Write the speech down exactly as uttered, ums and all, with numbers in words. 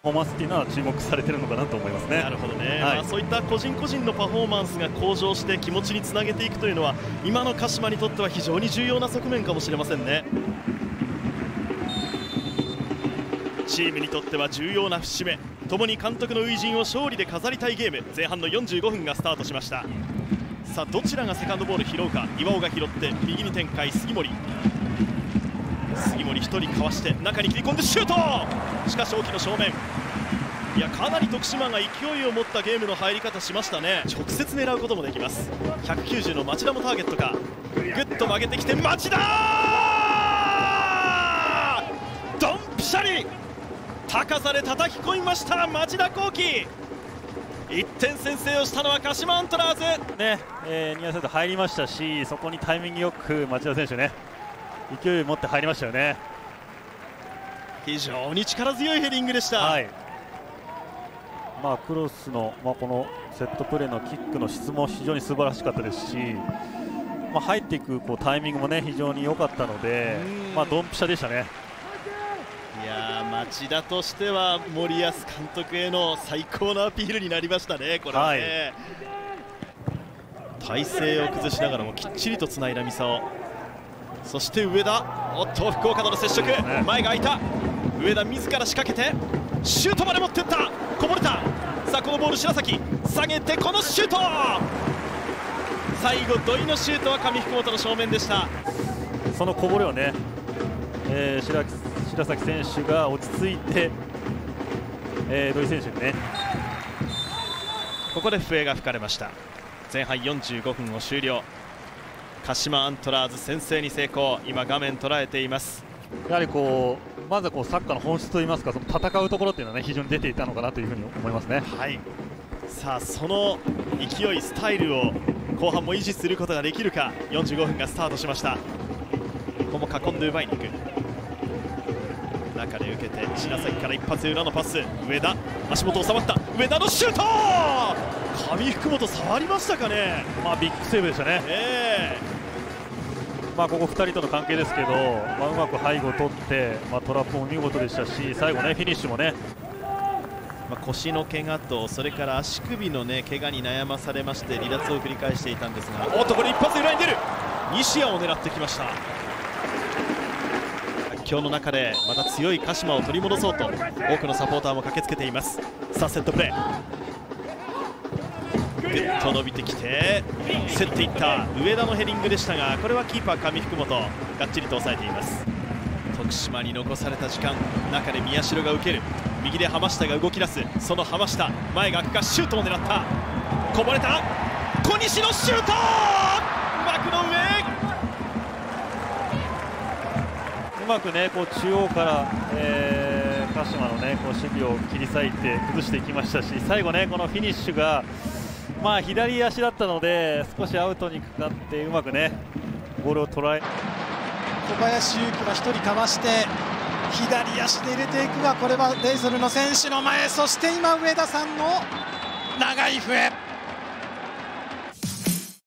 フォーマンスっていうのは注目されてるのかなと思いますね。なるほどね、はい、まあそういった個人個人のパフォーマンスが向上して気持ちにつなげていくというのは今の鹿島にとっては非常に重要な側面かもしれませんね。チームにとっては重要な節目、共に監督の初陣を勝利で飾りたいゲーム、前半のよんじゅうごふんがスタートしました。さあどちらがセカンドボール拾うか、岩尾が拾って右に展開、杉森杉森ひとりかわして中に切り込んでシュート、しかし大きな正面。いやかなり徳島が勢いを持ったゲームの入り方しましたね。直接狙うこともできます。ひゃくきゅうじゅうの町田もターゲットか、ぐっと曲げてきて町田ドンピシャリ高さで叩き込みました。町田幸輝いってん先制をしたのは鹿島アントラーズね。えー、ニアサイド入りましたし、そこにタイミングよく町田選手ね勢いを持って入りましたよね。非常に力強いヘディングでした、はい。まあ、クロスの、まあ、このセットプレーのキックの質も非常に素晴らしかったですし、まあ、入っていくこうタイミングも、ね、非常に良かったので、まあ、ドンピシャでしたね。いや町田としては森保監督への最高のアピールになりましたね、これはね、はい、体勢を崩しながらもきっちりとつないだ三沢、そして上田、おっと福岡との接触、前が空いた、上田自ら仕掛けてシュートまで持っていった、こぼれた。さあこのボール白崎下げてこのシュート、最後土井のシュートは上福本の正面でした。そのこぼれをね、えー、白白崎選手が落ち着いて、えー、土井選手にね、ここで笛が吹かれました。前半よんじゅうごふんを終了、鹿島アントラーズ先制に成功。今画面捉えています。やはりこうまずはこうサッカーの本質といいますか、その戦うところっていうのは、ね、非常に出ていたのかなというふうに思いますね。はい、さあその勢いスタイルを後半も維持することができるか。よんじゅうごふんがスタートしました。ここも囲んで奪いに行く中で受けて白崎から一発裏のパス、上田足元収まった、上田のシュート上福本触りましたかね。まあビッグセーブでしたね。えーまあここふたりとの関係ですけど、まあ、うまく背後を取って、まあ、トラップも見事でしたし、最後ねフィニッシュもね、まあ腰の怪我とそれから足首のね怪我に悩まされまして離脱を繰り返していたんですが、おっとこれ一発裏に出る、西矢を狙ってきました。今日の中でまた強い鹿島を取り戻そうと多くのサポーターも駆けつけています。さあセットプレー、ぐっと伸びてきて競っていった上田のヘディングでしたが、これはキーパー上福本がっちりと抑えています。徳島に残された時間、中で宮代が受ける、右で浜下が動き出す、その浜下前が空くか、シュートを狙った、こぼれた、小西のシュート、枠の上、うまくねこう中央から、えー、鹿島のねこう守備を切り裂いて崩していきましたし、最後ねこのフィニッシュがまあ左足だったので少しアウトにかかってうまくねボールを捉え、小林悠希がひとりかわして左足で入れていくが、これはレイソルの選手の前、そして今上田さんの長い笛。